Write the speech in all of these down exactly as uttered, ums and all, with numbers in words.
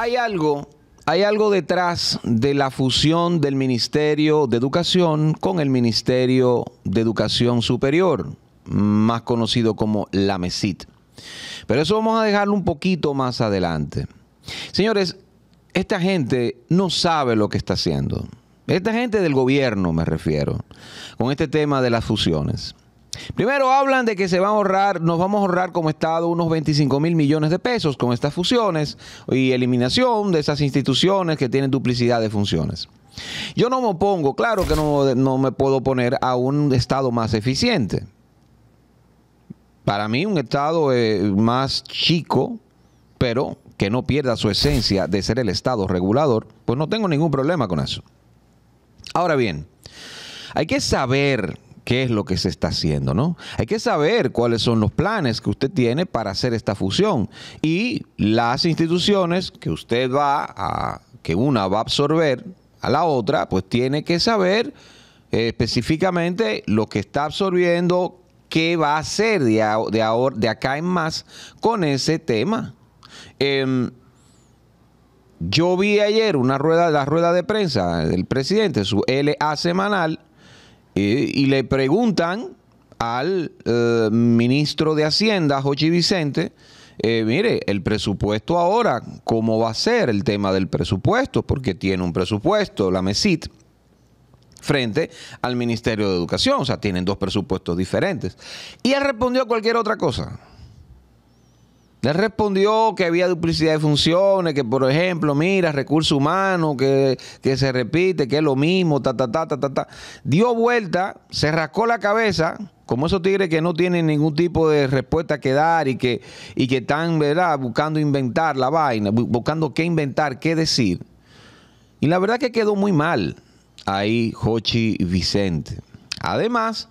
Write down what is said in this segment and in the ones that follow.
Hay algo, hay algo detrás de la fusión del Ministerio de Educación con el Ministerio de Educación Superior, más conocido como la MESIT. Pero eso vamos a dejarlo un poquito más adelante. Señores, esta gente no sabe lo que está haciendo. Esta gente del gobierno, me refiero, con este tema de las fusiones. Primero hablan de que se van a ahorrar, nos vamos a ahorrar como Estado unos veinticinco mil millones de pesos con estas fusiones y eliminación de esas instituciones que tienen duplicidad de funciones. Yo no me opongo, claro que no, no me puedo oponer a un Estado más eficiente. Para mí un Estado eh, más chico, pero que no pierda su esencia de ser el Estado regulador, pues no tengo ningún problema con eso. Ahora bien, hay que saber qué es lo que se está haciendo, ¿no? Hay que saber cuáles son los planes que usted tiene para hacer esta fusión y las instituciones que usted va a, que una va a absorber a la otra, pues tiene que saber eh, específicamente lo que está absorbiendo, qué va a hacer de, a, de, a, de acá en más con ese tema. Eh, Yo vi ayer una rueda, la rueda de prensa del presidente, su L A semanal, eh, y le preguntan al eh, ministro de Hacienda, Jochi Vicente, eh, mire, el presupuesto ahora, ¿cómo va a ser el tema del presupuesto? Porque tiene un presupuesto, la MESIT, frente al Ministerio de Educación, o sea, tienen dos presupuestos diferentes. Y él respondió cualquier otra cosa. Le respondió que había duplicidad de funciones, que por ejemplo, mira, recursos humanos, que, que se repite, que es lo mismo, ta, ta, ta, ta, ta, ta. Dio vuelta, se rascó la cabeza, como esos tigres que no tienen ningún tipo de respuesta que dar y que, y que están, ¿verdad?, buscando inventar la vaina, buscando qué inventar, qué decir. Y la verdad que quedó muy mal ahí Jochi Vicente. Además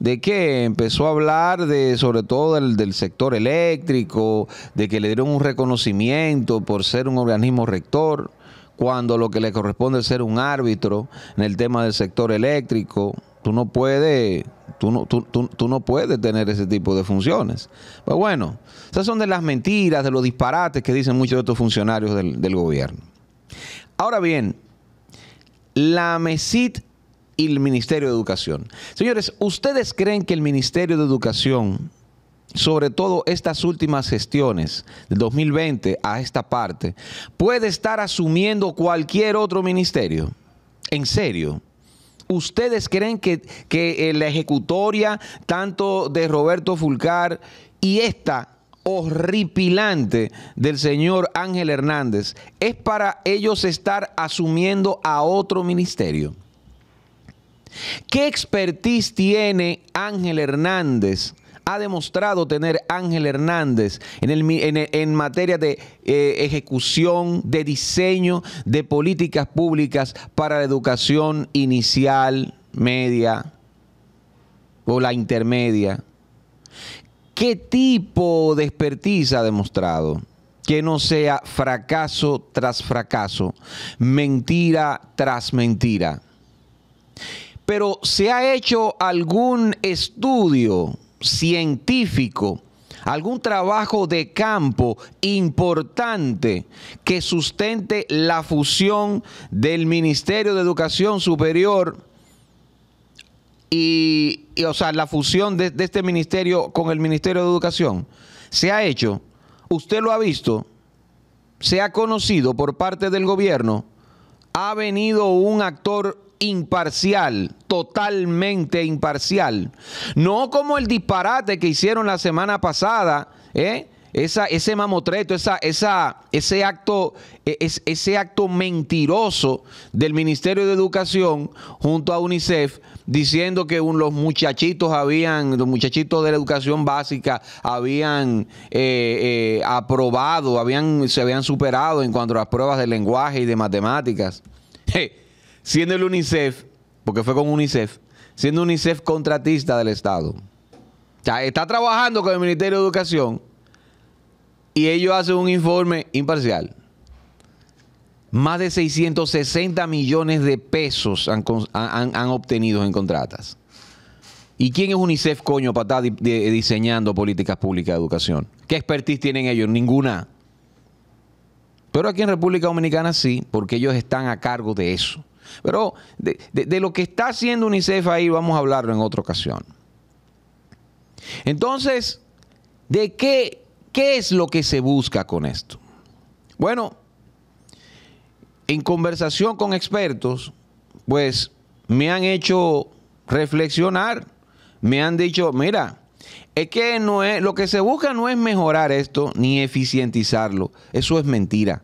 de que empezó a hablar de, sobre todo del, del sector eléctrico, de que le dieron un reconocimiento por ser un organismo rector, cuando lo que le corresponde es ser un árbitro en el tema del sector eléctrico. Tú no puedes, tú no, tú, tú, tú no puedes tener ese tipo de funciones. Pero bueno, esas son de las mentiras, de los disparates que dicen muchos de estos funcionarios del, del gobierno. Ahora bien, la MESIT y el Ministerio de Educación. Señores, ¿ustedes creen que el Ministerio de Educación, sobre todo estas últimas gestiones del dos mil veinte a esta parte, puede estar asumiendo cualquier otro ministerio? ¿En serio? ¿Ustedes creen que, que la ejecutoria tanto de Roberto Fulcar y esta horripilante del señor Ángel Hernández es para ellos estar asumiendo a otro ministerio? ¿Qué expertise tiene Ángel Hernández? Ha demostrado tener Ángel Hernández en, el, en, en materia de eh, ejecución, de diseño de políticas públicas para la educación inicial, media o la intermedia. ¿Qué tipo de expertise ha demostrado? Que no sea fracaso tras fracaso, mentira tras mentira. Pero ¿se ha hecho algún estudio científico, algún trabajo de campo importante que sustente la fusión del Ministerio de Educación Superior y, y o sea, la fusión de, de este ministerio con el Ministerio de Educación? ¿Se ha hecho? ¿Usted lo ha visto? ¿Se ha conocido por parte del gobierno? ¿Ha venido un actor imparcial, totalmente imparcial? No como el disparate que hicieron la semana pasada, ¿eh? Esa, ese mamotreto, esa, esa, ese, acto, es, ese acto mentiroso del Ministerio de Educación junto a UNICEF, diciendo que un, los muchachitos habían, los muchachitos de la educación básica habían eh, eh, aprobado, habían, se habían superado en cuanto a las pruebas de lenguaje y de matemáticas. Hey. Siendo el UNICEF, porque fue con UNICEF, siendo UNICEF contratista del Estado. O sea, está trabajando con el Ministerio de Educación y ellos hacen un informe imparcial. Más de seiscientos sesenta millones de pesos han, han, han obtenido en contratas. ¿Y quién es UNICEF, coño, para estar di, de, diseñando políticas públicas de educación? ¿Qué expertise tienen ellos? Ninguna. Pero aquí en República Dominicana sí, porque ellos están a cargo de eso. Pero de, de, de lo que está haciendo UNICEF ahí vamos a hablarlo en otra ocasión. Entonces, ¿de qué, qué es lo que se busca con esto? Bueno, en conversación con expertos, pues me han hecho reflexionar, me han dicho, mira, es que no es, lo que se busca no es mejorar esto ni eficientizarlo, eso es mentira.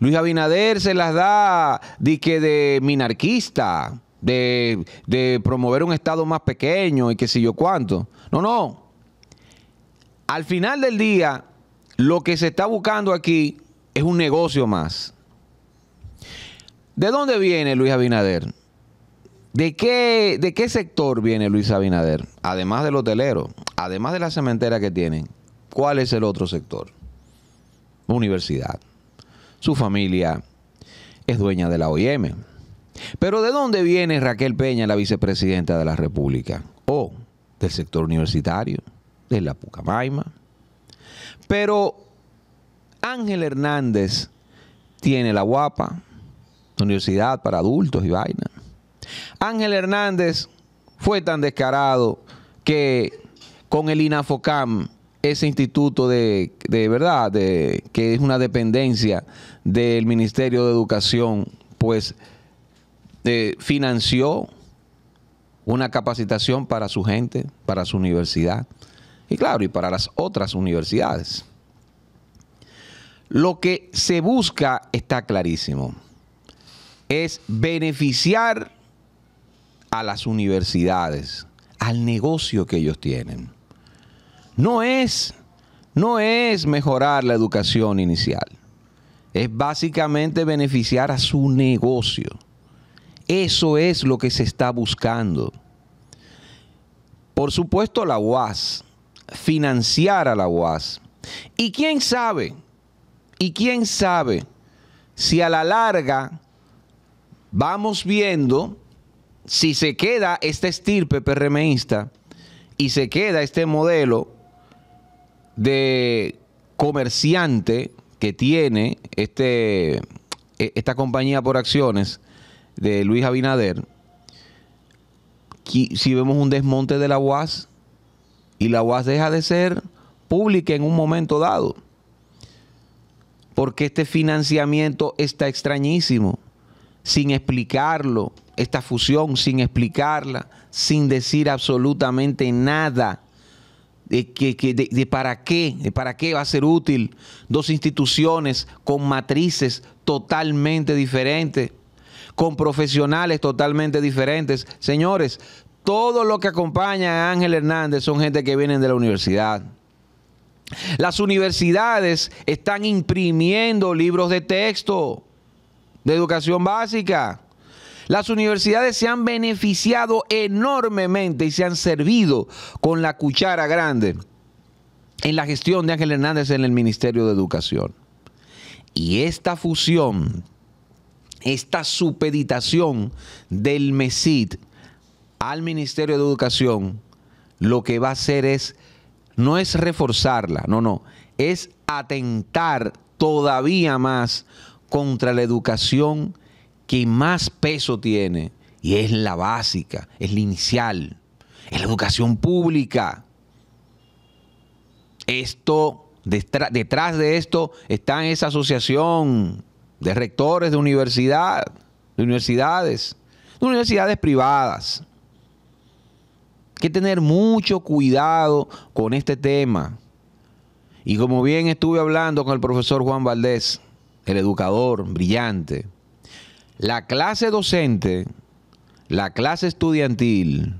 Luis Abinader se las da de, que de minarquista, de, de promover un Estado más pequeño y qué sé yo cuánto. No, no. Al final del día, lo que se está buscando aquí es un negocio más. ¿De dónde viene Luis Abinader? ¿De qué, de qué sector viene Luis Abinader? Además del hotelero, además de la cementera que tienen, ¿cuál es el otro sector? Universidad. Su familia es dueña de la O I M. Pero ¿de dónde viene Raquel Peña, la vicepresidenta de la República? O del sector universitario, de la Pucamaima. Pero Ángel Hernández tiene la U A P A, universidad para adultos y vaina. Ángel Hernández fue tan descarado que con el INAFOCAM, ese instituto de, de verdad, de, que es una dependencia del Ministerio de Educación, pues eh, financió una capacitación para su gente, para su universidad y claro, y para las otras universidades. Lo que se busca está clarísimo, es beneficiar a las universidades, al negocio que ellos tienen. No es, no es mejorar la educación inicial. Es básicamente beneficiar a su negocio. Eso es lo que se está buscando. Por supuesto la U A S, financiar a la U A S. Y quién sabe, y quién sabe si a la larga vamos viendo si se queda esta estirpe PRMista y se queda este modelo de comerciante que tiene este, esta compañía por acciones de Luis Abinader, si vemos un desmonte de la U A S y la U A S deja de ser pública en un momento dado, porque este financiamiento está extrañísimo, sin explicarlo, esta fusión, sin explicarla, sin decir absolutamente nada. De, que, que, de, de para qué, de para qué va a ser útil dos instituciones con matrices totalmente diferentes, con profesionales totalmente diferentes. Señores, todo lo que acompaña a Ángel Hernández son gente que vienen de la universidad. Las universidades están imprimiendo libros de texto de educación básica. Las universidades se han beneficiado enormemente y se han servido con la cuchara grande en la gestión de Ángel Hernández en el Ministerio de Educación. Y esta fusión, esta supeditación del MESIT al Ministerio de Educación, lo que va a hacer es, no es reforzarla, no, no, es atentar todavía más contra la educación que más peso tiene, y es la básica, es la inicial, es la educación pública. Esto, detrás, detrás de esto está esa asociación de rectores de universidad, de universidades, de universidades privadas. Hay que tener mucho cuidado con este tema. Y como bien estuve hablando con el profesor Juan Valdés, el educador brillante, la clase docente, la clase estudiantil,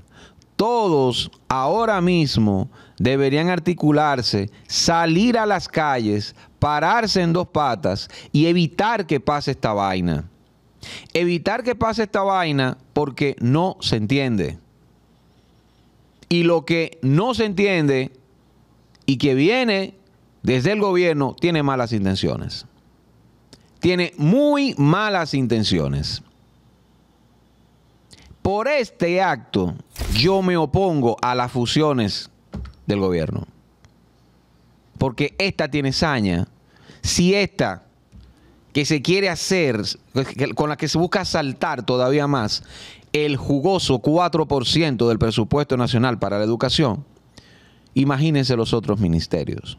todos ahora mismo deberían articularse, salir a las calles, pararse en dos patas y evitar que pase esta vaina. Evitar que pase esta vaina porque no se entiende. Y lo que no se entiende y que viene desde el gobierno tiene malas intenciones. Tiene muy malas intenciones. Por este acto, yo me opongo a las fusiones del gobierno. Porque esta tiene saña. Si esta que se quiere hacer, con la que se busca asaltar todavía más el jugoso cuatro por ciento del presupuesto nacional para la educación, imagínense los otros ministerios.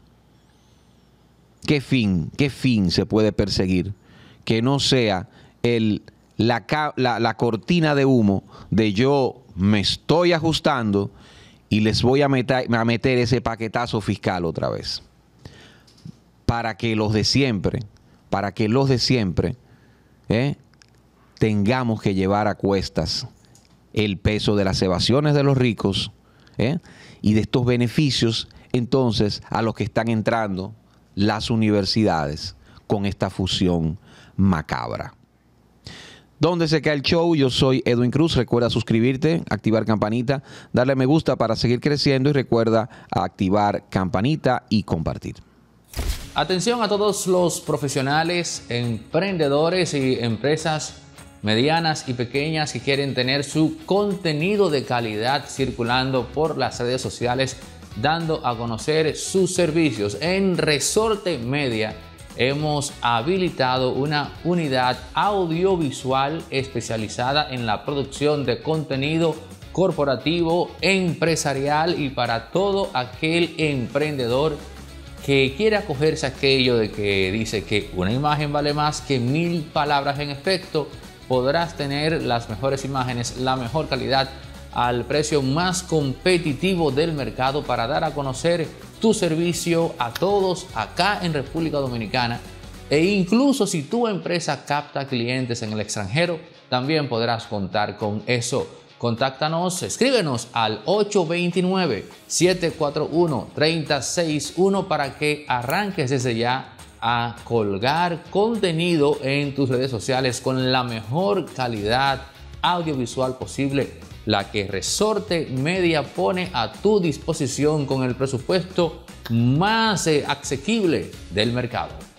¿Qué fin, qué fin se puede perseguir que no sea el, la, la, la cortina de humo de yo me estoy ajustando y les voy a meter, a meter ese paquetazo fiscal otra vez? Para que los de siempre, para que los de siempre ¿eh? tengamos que llevar a cuestas el peso de las evasiones de los ricos ¿eh? y de estos beneficios entonces a los que están entrando las universidades con esta fusión macabra. ¿Dónde se cae el show? Yo soy Edwin Cruz. Recuerda suscribirte, activar campanita, darle me gusta para seguir creciendo y recuerda activar campanita y compartir. Atención a todos los profesionales, emprendedores y empresas medianas y pequeñas que quieren tener su contenido de calidad circulando por las redes sociales, dando a conocer sus servicios. En Resorte Media hemos habilitado una unidad audiovisual especializada en la producción de contenido corporativo, empresarial y para todo aquel emprendedor que quiera acogerse a aquello de que dice que una imagen vale más que mil palabras. En efecto, podrás tener las mejores imágenes, la mejor calidad, al precio más competitivo del mercado para dar a conocer tu servicio a todos acá en República Dominicana. E incluso si tu empresa capta clientes en el extranjero, también podrás contar con eso. Contáctanos, escríbenos al ocho dos nueve, siete cuatro uno, tres cero seis uno para que arranques desde ya a colgar contenido en tus redes sociales con la mejor calidad audiovisual posible, la que Resorte Media pone a tu disposición con el presupuesto más asequible del mercado.